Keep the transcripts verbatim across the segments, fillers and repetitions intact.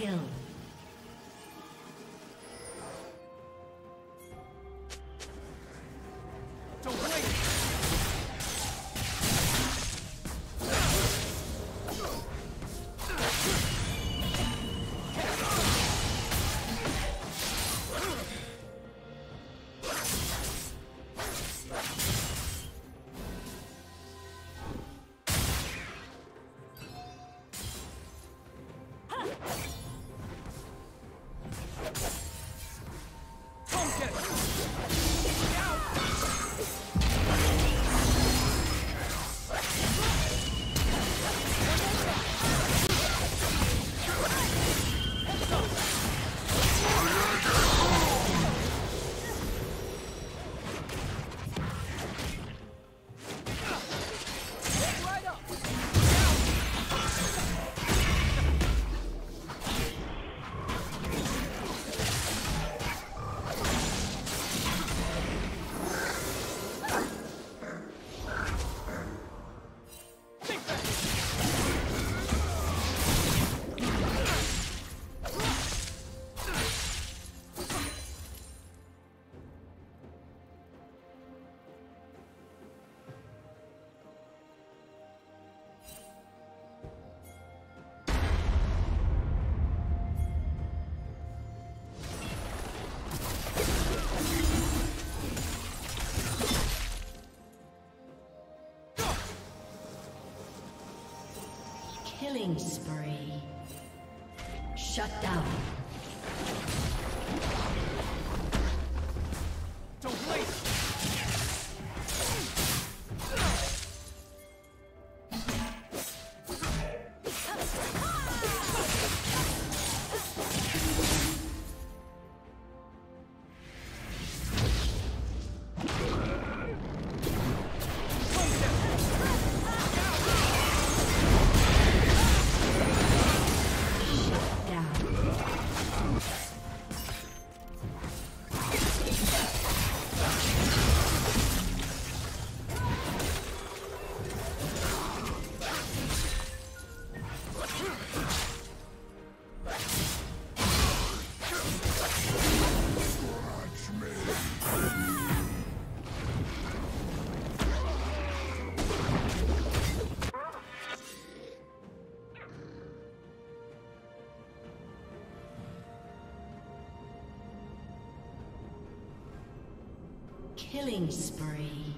kill. Killing spree. Shut down. Don't wait! Killing spree. Killing spree.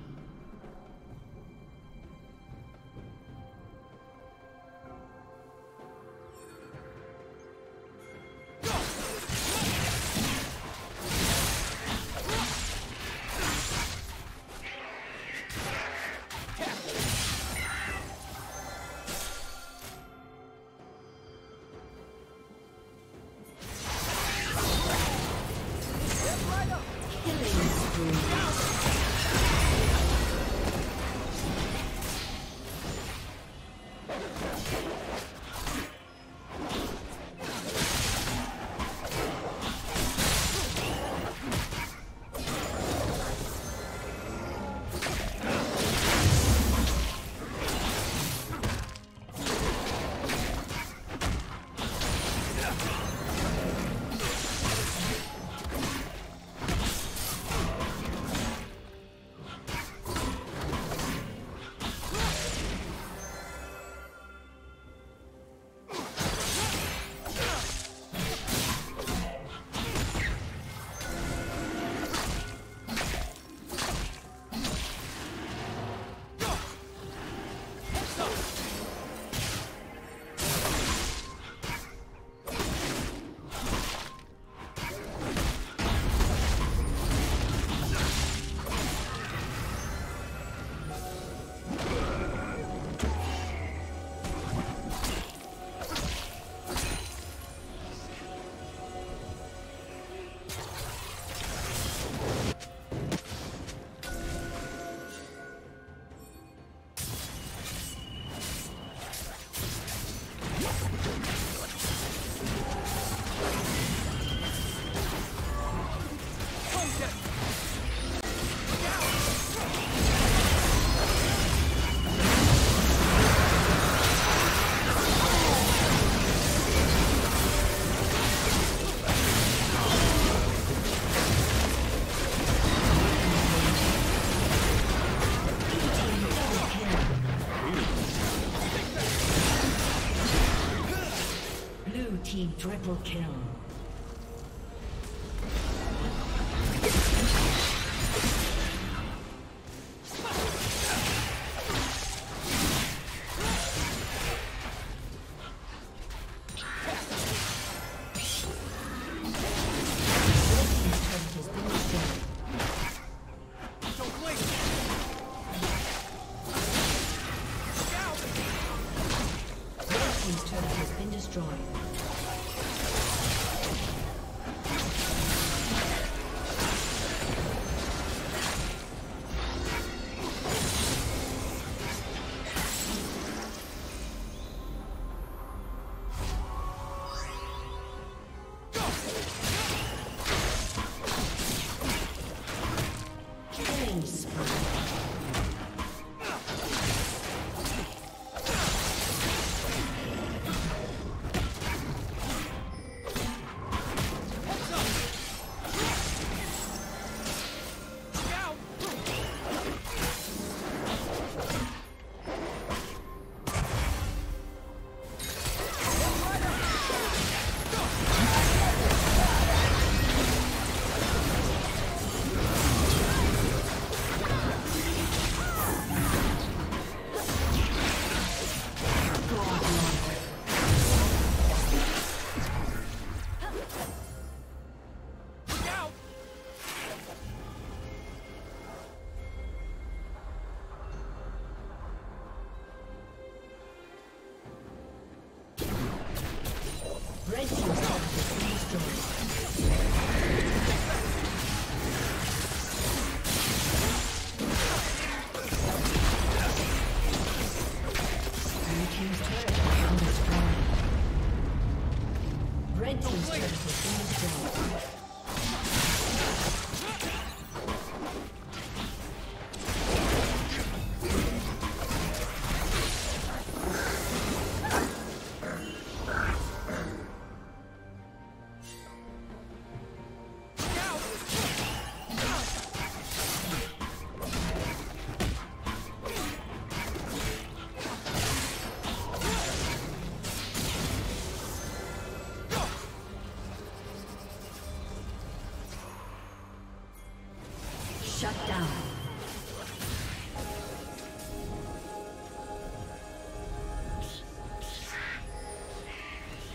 Shut down.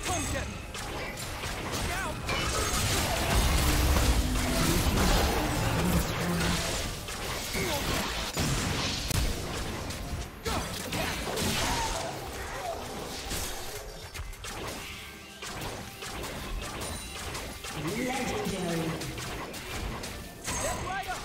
Come get me. Now. Go. Legendary. Step right up.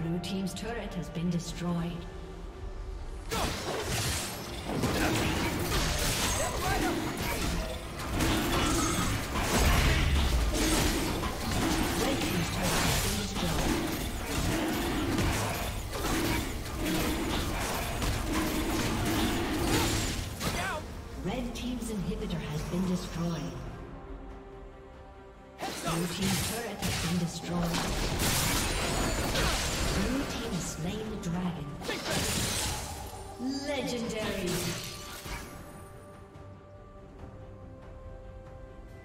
Blue team's turret has been destroyed. Go! Step right up! destroyed. Blue team's turret has been destroyed. Blue team has slain the dragon. Legendary.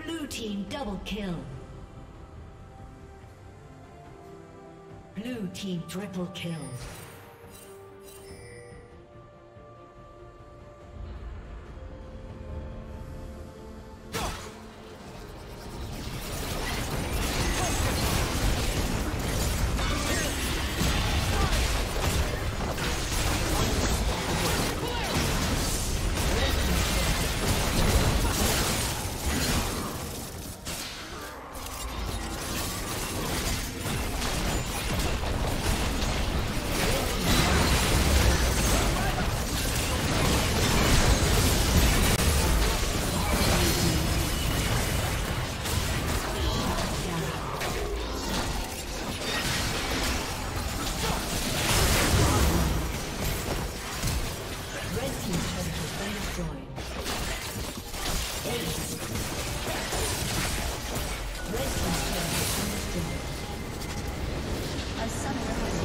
Blue team double kill. Blue team triple kill. Red team's turret has been destroyed. A summoner has